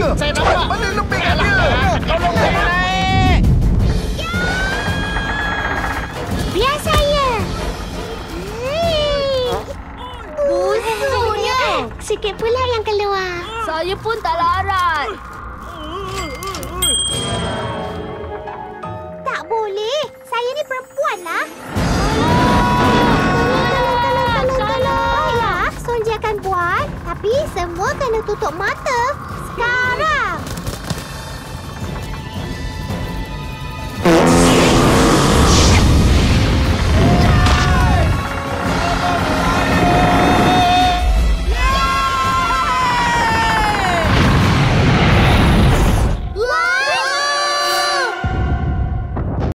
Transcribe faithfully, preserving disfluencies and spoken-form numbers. Sonja. Saya nampak. Mana lebih kat dia? Tolong saya naik. Biar saya. Busuknya. Sikit pula yang keluar. Saya pun tak larat. Tak boleh. Saya ni perempuan lah. Tolong, tolong, tolong, tolong. Baiklah, Sonja akan buat. Tapi semua kena tutup mata.